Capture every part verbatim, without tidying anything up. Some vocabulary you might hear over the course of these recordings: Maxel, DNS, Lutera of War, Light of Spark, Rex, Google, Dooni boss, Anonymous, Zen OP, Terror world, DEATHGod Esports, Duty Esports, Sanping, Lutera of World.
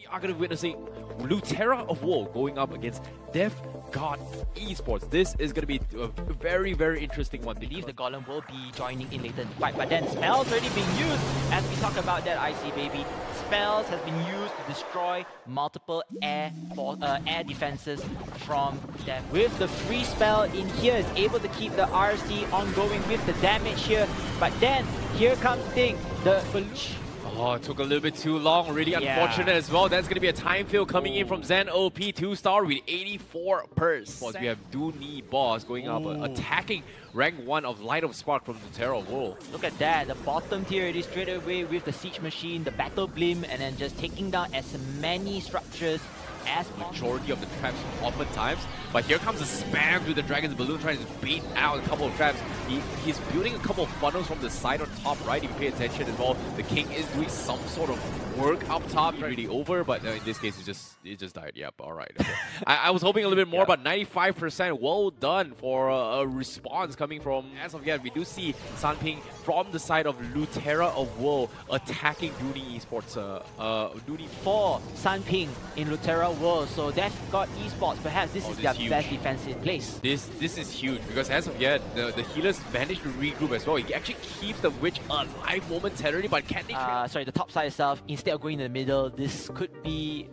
We are going to be witnessing Lutera of War going up against DEATHGod Esports. This is going to be a very, very interesting one. I believe the Golem will be joining in later in the fight, but then spells already being used. As we talk about that, I see baby. Spells has been used to destroy multiple air for, uh, air defenses from them. With the free spell in here, is able to keep the R C ongoing with the damage here. But then, here comes Thing, the Belush. Oh, it took a little bit too long, really unfortunate yeah. as well. That's going to be a time fail coming Ooh. in from Zen O P, two star with eighty-four percent. We have Dooni Boss going Ooh. up, uh, attacking rank one of Light of Spark from the Terror world. Look at that, the bottom tier it is straight away with the Siege Machine, the Battle Blim, and then just taking down as many structures as majority of the traps oftentimes. But here comes a spam with the Dragon's Balloon trying to bait out a couple of traps. He, he's building a couple of funnels from the side on top right. If you pay attention as well, the King is doing some sort of work up top. He's really over, but uh, in this case, he just he just died. Yep, all right. Okay. I, I was hoping a little bit more, yeah. but ninety-five percent. Well done for uh, a response coming from... As of yet, we do see Sanping from the side of Lutera of World attacking Duty Esports. Uh, uh, Duty for Sanping in Lutera World, so DEATHGod Esports, perhaps this oh, is this their huge. best defense in place. This this is huge, because as of yet, the, the healers managed to regroup as well. It actually keeps the witch alive momentarily, but can they... Uh, sorry, the top side itself, instead of going in the middle, this could be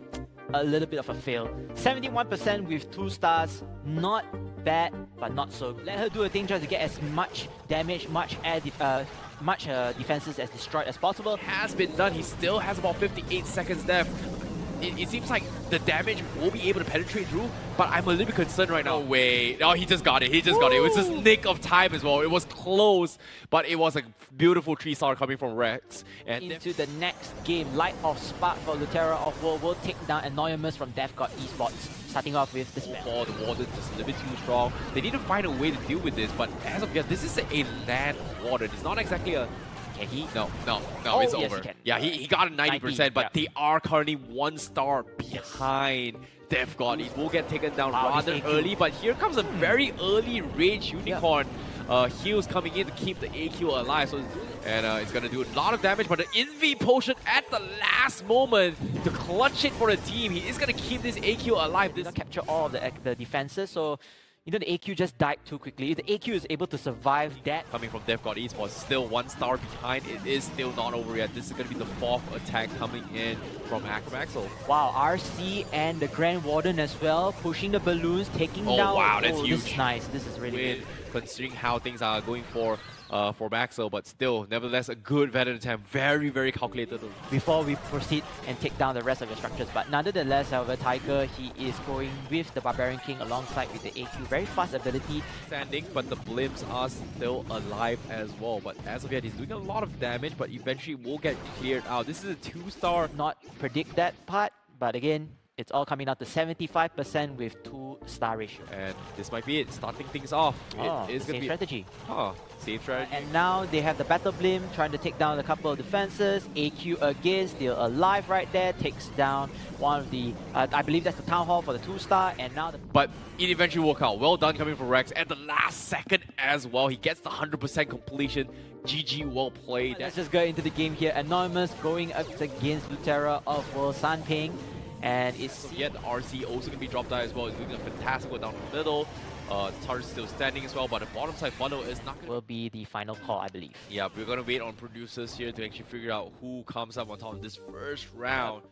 a little bit of a fail. seventy-one percent with two stars, not bad, but not so good. Let her do a thing, try to get as much damage, much air uh, much uh, defenses as destroyed as possible. Has been done, he still has about fifty-eight seconds left. It, it seems like the damage will be able to penetrate through, but I'm a little bit concerned right now. No way. No, he just got it. He just Ooh. got it. It was just nick of time as well. It was close, but it was a beautiful three star coming from Rex. And into the next game, Light of Spark for Lutera of World will take down Anonymous from DEATHGod Esports. Starting off with this spell. Oh, the water's just a little bit too strong. They need to find a way to deal with this, but as of yet, this is a land water. It's not exactly a... Can he? No, no, no, oh, it's yes, over. He yeah, he, he got a ninety percent, but yeah. they are currently one star behind yes. DEATHGod. He will get taken down wow, rather early, but here comes a very early range unicorn. Yeah. Uh, heals coming in to keep the A Q alive, so, and uh, it's going to do a lot of damage, but the Envy Potion at the last moment to clutch it for the team. He is going to keep this A Q alive. This capture all of the, the defenses, so... You know, the A Q just died too quickly. If the A Q is able to survive that... Coming from DEATHGod Esports, still one star behind. It is still not over yet. This is going to be the fourth attack coming in from Maxel. Wow, R C and the Grand Warden as well, pushing the balloons, taking oh, down... Oh, wow, that's oh, huge. This is nice. This is really With, good. Considering how things are going for... Uh, for Maxel, but still, nevertheless, a good veteran attempt. Very, very calculated. Before we proceed and take down the rest of your structures, but nonetheless, however, Tiger, he is going with the Barbarian King alongside with the A Q. Very fast ability. Standing, but the blimps are still alive as well. But as of yet, he's doing a lot of damage, but eventually will get cleared out. This is a two star. Not predict that part, but again, it's all coming out to seventy-five percent with two star ratio. And this might be it, starting things off. Oh, it is going to be... strategy. Oh, safe strategy. And now they have the Battle Blim trying to take down a couple of defenses. A Q again, still alive right there. Takes down one of the... Uh, I believe that's the Town Hall for the two star. And now the... But it eventually worked out. Well done coming from Rex. At the last second as well, he gets the one hundred percent completion. G G, well played. Let's just go into the game here. Anonymous going up against Lutera of World, Sanping. And it's yet R C also going to be dropped out as well. It's doing a fantastic go down the middle. Uh, Tars still standing as well, but the bottom side funnel is not going to... Will be the final call, I believe. Yeah, we're going to wait on producers here to actually figure out who comes up on top of this first round.